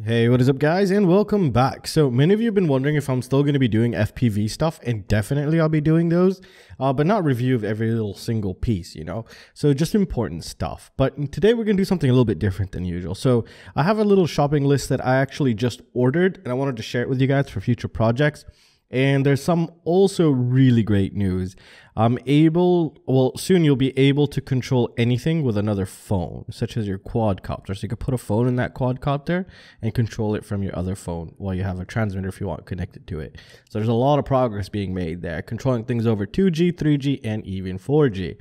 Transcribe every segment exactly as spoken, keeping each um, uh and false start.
Hey, what is up guys and welcome back. So many of you have been wondering if I'm still going to be doing F P V stuff, and definitely I'll be doing those, uh, but not review of every little single piece, you know, so just important stuff. But today we're going to do something a little bit different than usual. So I have a little shopping list that I actually just ordered, and I wanted to share it with you guys for future projects. And there's some also really great news. I'm able, well, soon you'll be able to control anything with another phone, such as your quadcopter. So you can put a phone in that quadcopter and control it from your other phone while you have a transmitter, if you want, connected to it. So there's a lot of progress being made there, controlling things over two G, three G, and even four G.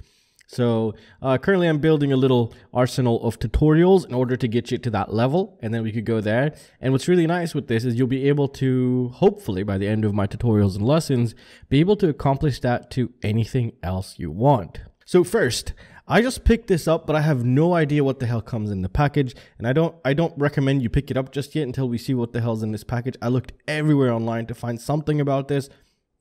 So uh, currently I'm building a little arsenal of tutorials in order to get you to that level, and then we could go there. And what's really nice with this is you'll be able to, hopefully by the end of my tutorials and lessons, be able to accomplish that to anything else you want. So first, I just picked this up, but I have no idea what the hell comes in the package, and I don't I don't recommend you pick it up just yet until we see what the hell's in this package. I looked everywhere online to find something about this,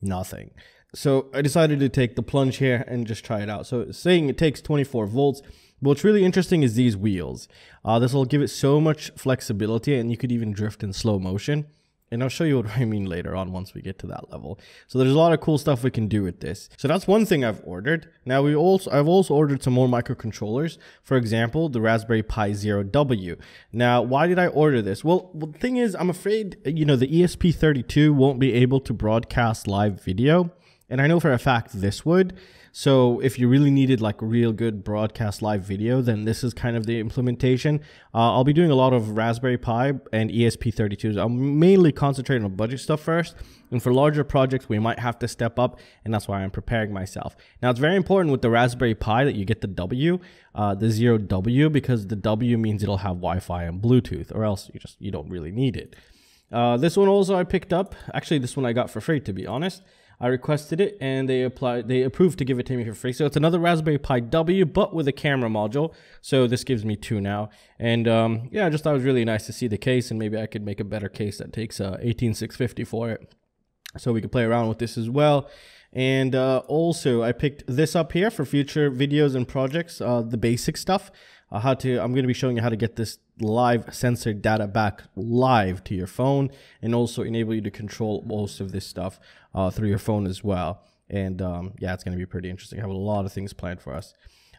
nothing. So I decided to take the plunge here and just try it out. So it's saying it takes twenty-four volts. But what's really interesting is these wheels. Uh, this will give it so much flexibility, and you could even drift in slow motion. And I'll show you what I mean later on once we get to that level. So there's a lot of cool stuff we can do with this. So that's one thing I've ordered. Now we also I've also ordered some more microcontrollers. For example, the Raspberry Pi Zero W. Now, why did I order this? Well, the thing is, I'm afraid, you know, the E S P thirty-two won't be able to broadcast live video. And I know for a fact this would. So if you really needed like real good broadcast live video, then this is kind of the implementation. Uh, I'll be doing a lot of Raspberry Pi and E S P thirty-twos. I'll mainly concentrate on budget stuff first. And for larger projects, we might have to step up. And that's why I'm preparing myself. Now, it's very important with the Raspberry Pi that you get the W, uh, the Zero W, because the W means it'll have Wi-Fi and Bluetooth, or else you just you don't really need it. Uh, this one also I picked up. Actually, this one I got for free, to be honest. I requested it and they applied, they approved to give it to me for free. So it's another Raspberry Pi W, but with a camera module. So this gives me two now. And um, yeah, I just thought it was really nice to see the case, and maybe I could make a better case that takes uh, eighteen six fifty for it. So we can play around with this as well. And uh, also I picked this up here for future videos and projects, uh, the basic stuff. Uh, how to, I'm going to be showing you how to get this live sensor data back live to your phone, and also enable you to control most of this stuff uh, through your phone as well. And um, yeah, it's going to be pretty interesting. I have a lot of things planned for us.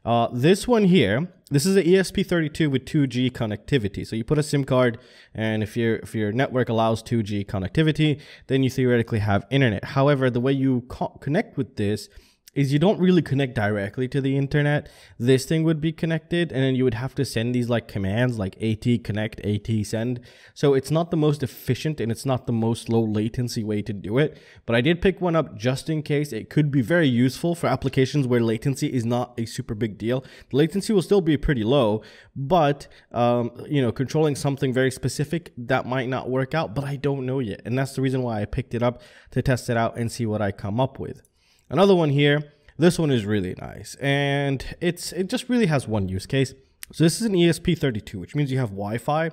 Uh, this one here, this is an E S P thirty-two with two G connectivity. So you put a SIM card, and if your if your network allows two G connectivity, then you theoretically have internet. However, the way you co connect with this is you don't really connect directly to the internet. This thing would be connected, and then you would have to send these like commands like AT connect, AT send. So it's not the most efficient, and it's not the most low latency way to do it. But I did pick one up just in case. It could be very useful for applications where latency is not a super big deal. The latency will still be pretty low, but um, you know, controlling something very specific, that might not work out, but I don't know yet. And that's the reason why I picked it up, to test it out and see what I come up with. Another one here, this one is really nice, and it's it just really has one use case. So this is an E S P thirty-two, which means you have Wi-Fi,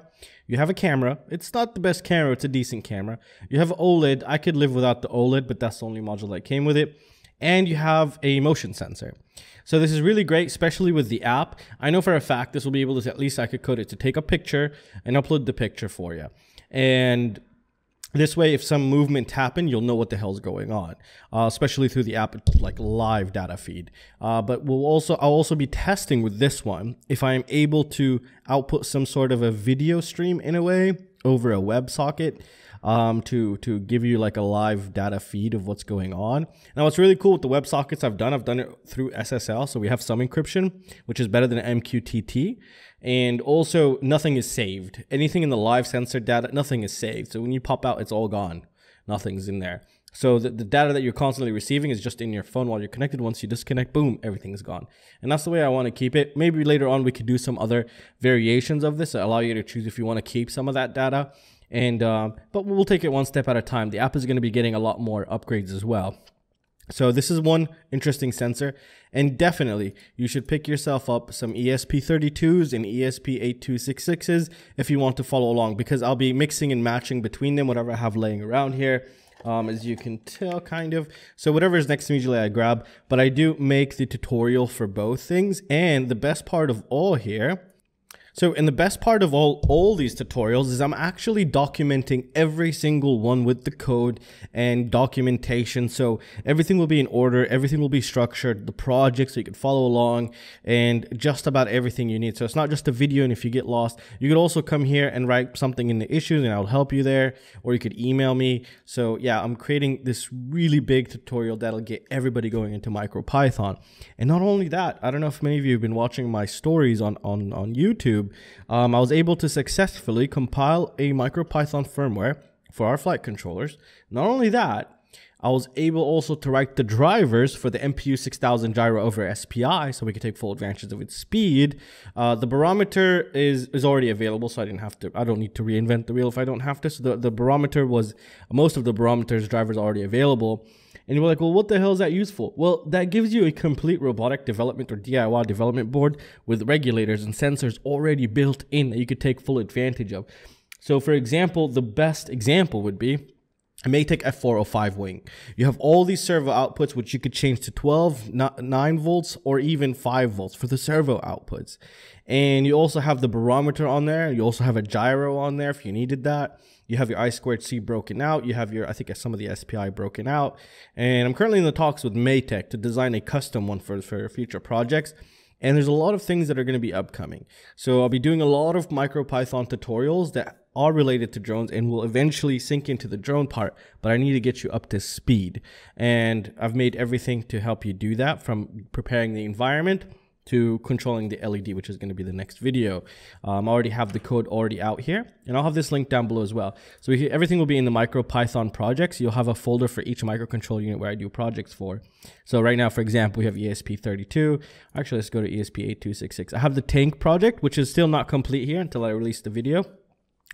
you have a camera. It's not the best camera, it's a decent camera. You have OLED. I could live without the OLED, but that's the only module that came with it. And you have a motion sensor. So this is really great, especially with the app. I know for a fact this will be able to, at least I could code it to take a picture and upload the picture for you. And this way, if some movements happen, you'll know what the hell's going on, uh, especially through the app, like live data feed. Uh, but we'll also, I'll also be testing with this one if I am able to output some sort of a video stream in a way over a WebSocket um, to to give you like a live data feed of what's going on. Now, what's really cool with the WebSockets I've done, I've done it through S S L, so we have some encryption, which is better than M Q T T. And also, nothing is saved. Anything in the live sensor data, nothing is saved. So when you pop out, it's all gone. Nothing's in there. So the, the data that you're constantly receiving is just in your phone while you're connected. Once you disconnect, boom, everything's gone. And that's the way I want to keep it. Maybe later on, we could do some other variations of this that allow you to choose if you want to keep some of that data. And um, but we'll take it one step at a time. The app is going to be getting a lot more upgrades as well. So this is one interesting sensor, and definitely you should pick yourself up some E S P thirty-twos and E S P eighty-two sixty-sixes if you want to follow along, because I'll be mixing and matching between them, whatever I have laying around here, um, as you can tell, kind of. So whatever is next to me, usually I grab, but I do make the tutorial for both things. And the best part of all here, So, and the best part of all, all these tutorials is I'm actually documenting every single one with the code and documentation. So everything will be in order, everything will be structured, the project so you can follow along, and just about everything you need. So it's not just a video, and if you get lost, you could also come here and write something in the issues and I'll help you there, or you could email me. So yeah, I'm creating this really big tutorial that'll get everybody going into MicroPython. And not only that, I don't know if many of you have been watching my stories on, on, on YouTube. Um, I was able to successfully compile a MicroPython firmware for our flight controllers. Not only that, I was able also to write the drivers for the M P U six thousand gyro over S P I, so we could take full advantage of its speed. Uh, the barometer is, is already available, so I didn't have to, I don't need to reinvent the wheel if I don't have to. So the, the barometer was, most of the barometer's drivers are already available. And you're like, well, what the hell is that useful? Well, that gives you a complete robotic development or D I Y development board with regulators and sensors already built in that you could take full advantage of. So for example, the best example would be a Matek F four oh five wing. You have all these servo outputs, which you could change to twelve, nine volts, or even five volts for the servo outputs. And you also have the barometer on there. You also have a gyro on there if you needed that. You have your I squared C broken out. You have your, I think some of the S P I broken out. And I'm currently in the talks with Matek to design a custom one for, for future projects. And there's a lot of things that are going to be upcoming. So I'll be doing a lot of MicroPython tutorials that are related to drones and will eventually sink into the drone part, but I need to get you up to speed. And I've made everything to help you do that, from preparing the environment to controlling the L E D, which is going to be the next video. Um, I already have the code already out here, and I'll have this link down below as well. So everything will be in the MicroPython projects. You'll have a folder for each microcontroller unit where I do projects for. So right now, for example, we have E S P thirty-two. Actually, let's go to E S P eighty-two sixty-six. I have the tank project, which is still not complete here until I release the video.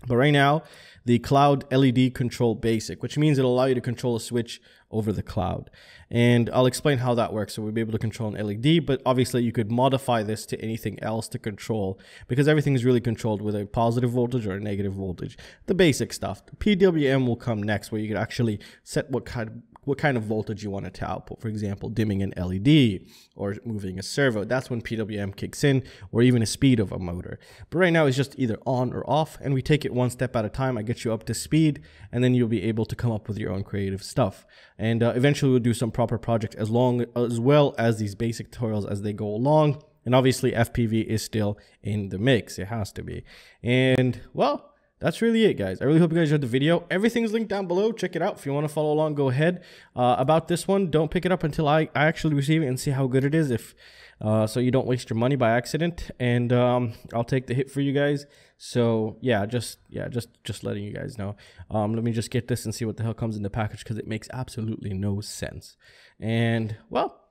But right now, the cloud L E D control basic, which means it'll allow you to control a switch over the cloud. And I'll explain how that works. So we'll be able to control an L E D, but obviously you could modify this to anything else to control, because everything is really controlled with a positive voltage or a negative voltage. The basic stuff. The P W M will come next, where you can actually set what kind of what kind of voltage you want it to output. For example, dimming an L E D or moving a servo. That's when P W M kicks in, or even a speed of a motor. But right now it's just either on or off, and we take it one step at a time. I get you up to speed, and then you'll be able to come up with your own creative stuff. And uh, eventually we'll do some proper projects as long as well as these basic tutorials as they go along. And obviously F P V is still in the mix. It has to be. And well, that's really it, guys. I really hope you guys enjoyed the video. Everything's linked down below. Check it out. If you want to follow along, go ahead. Uh, about this one, don't pick it up until I, I actually receive it and see how good it is, if uh, so you don't waste your money by accident. And um, I'll take the hit for you guys. So yeah, just yeah, just just letting you guys know. Um, let me just get this and see what the hell comes in the package, because it makes absolutely no sense. And well,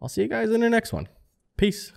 I'll see you guys in the next one. Peace.